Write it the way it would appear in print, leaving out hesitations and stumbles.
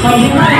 All right.